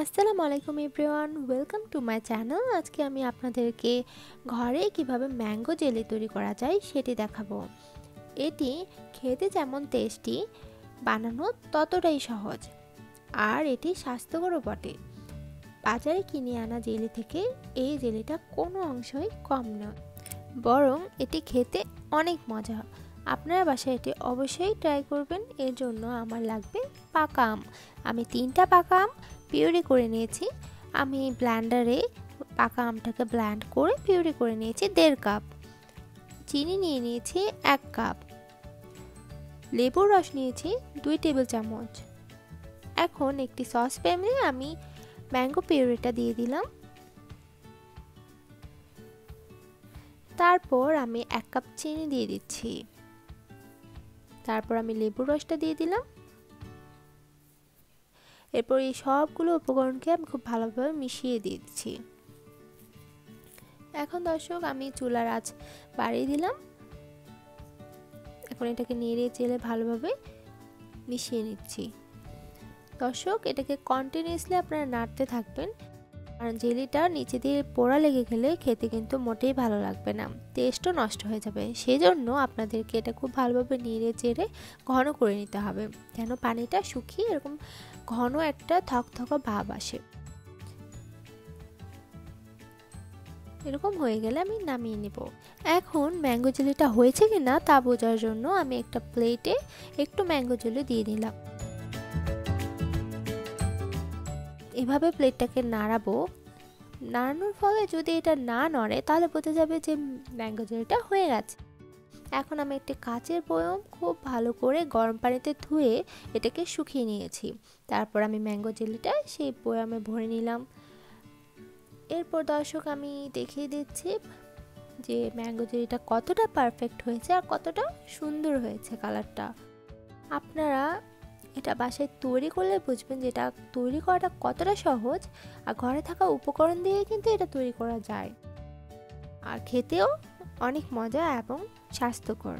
আসসালামু আলাইকুম everyone, welcome to my channel. আজকে আমি আপনাদেরকে ঘরে কিভাবে ম্যাঙ্গো জেলি তৈরি করা যায় সেটি দেখাবো। এটি খেতে যেমন টেস্টি, বানানো ততটাই সহজ, আর এটি স্বাস্থ্যকরও বটে। বাজারে কিনে আনা জেলি থেকে এই জেলিটা কোনো অংশই কম নয়, বরং এটি খেতে অনেক মজা। আপনারা বাসায় এটি অবশ্যই ট্রাই করবেন। এর জন্য আমার লাগবে পাকা আম। আমি 3টা পাকা আম পিউরি করে নিয়েছি। আমি ব্ল্যান্ডারে পাকা আমটাকে ব্ল্যান্ড করে পিউরি করে নিয়েছি 1.5 কাপ। চিনি নিয়ে নিয়েছি 1 কাপ। লেবুর রস নিয়েছি 2 টেবিল চামচ। এখন একটি সসপ্যানে আমি ম্যাঙ্গো পিউরিটা দিয়ে দিলাম। তারপর আমি 1 কাপ চিনি দিয়ে দিচ্ছি। তারপর আমি লেবুর রসটা দিয়ে দিলাম। এরপর এই সবগুলো উপকরণকে আমি খুব ভালোভাবে মিশিয়ে দিচ্ছি। এখন দর্শক, আমি চুলার আঁচ বাড়িয়ে দিলাম। এখন এটাকে নেড়ে চেড়ে ভালোভাবে মিশিয়ে নিচ্ছি। দর্শক, এটাকে কন্টিনিউয়াসলি আপনারা নাড়তে থাকবেন, কারণ জেলিটা নিচে দিয়ে পোড়া লেগে গেলে খেতে কিন্তু মোটেই ভালো লাগবে না, টেস্টও নষ্ট হয়ে যাবে। সেজন্য আপনাদেরকে এটা খুব ভালোভাবে নেড়ে চেড়ে ঘন করে নিতে হবে, যেন পানিটা শুকিয়ে এরকম ঘন একটা থকথকা ভাব আসে। এরকম হয়ে গেলে আমি নামিয়ে নেব। এখন ম্যাঙ্গো জেলিটা হয়েছে কিনা তা বোঝার জন্য আমি একটা প্লেটে একটু ম্যাঙ্গো জেলি দিয়ে নিলাম। এভাবে প্লেটটাকে নাড়াবো। নাড়ানোর ফলে যদি এটা না নড়ে তাহলে বোঝা যাবে যে ম্যাঙ্গো জেলিটা হয়ে গেছে। এখন আমি একটি কাচের বয়ম খুব ভালো করে গরম পানিতে ধুয়ে এটাকে শুকিয়ে নিয়েছি। তারপর আমি ম্যাঙ্গো জেলিটা সেই বয়ামে ভরে নিলাম। এরপর দর্শক, আমি দেখিয়ে দিচ্ছি যে ম্যাঙ্গো জেলিটা কতটা পারফেক্ট হয়েছে আর কতটা সুন্দর হয়েছে কালারটা। আপনারা এটা বাসায় তৈরি করলে বুঝবেন যে এটা তৈরি করাটা কতটা সহজ, আর ঘরে থাকা উপকরণ দিয়ে কিন্তু এটা তৈরি করা যায়, আর খেতেও অনেক মজা এবং স্বাস্থ্যকর।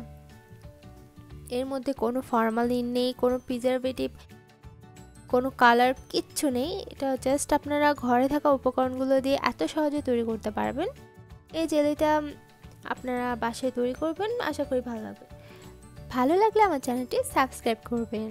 এর মধ্যে কোনো ফর্মালিন নেই, কোনো প্রিজারভেটিভ, কোনো কালার, কিচ্ছু নেই। এটা জাস্ট আপনারা ঘরে থাকা উপকরণগুলো দিয়ে এত সহজে তৈরি করতে পারবেন। এই জেলিটা আপনারা বাসায় তৈরি করবেন, আশা করি ভালো লাগবে। ভালো লাগলে আমার চ্যানেলটি সাবস্ক্রাইব করবেন।